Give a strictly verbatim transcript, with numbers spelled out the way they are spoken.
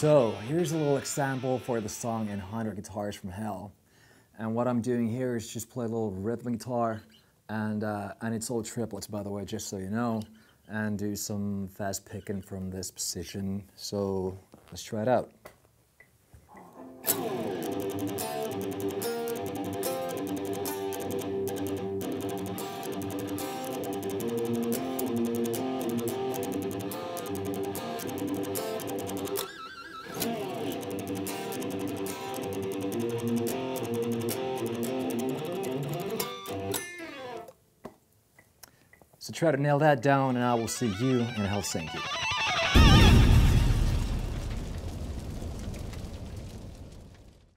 So here's a little example for the song in one hundred Guitars From Hell. And what I'm doing here is just play a little rhythm guitar, and, uh, and it's all triplets, by the way, just so you know, and do some fast picking from this position. So let's try it out. So try to nail that down, and I will see you in Helsinki.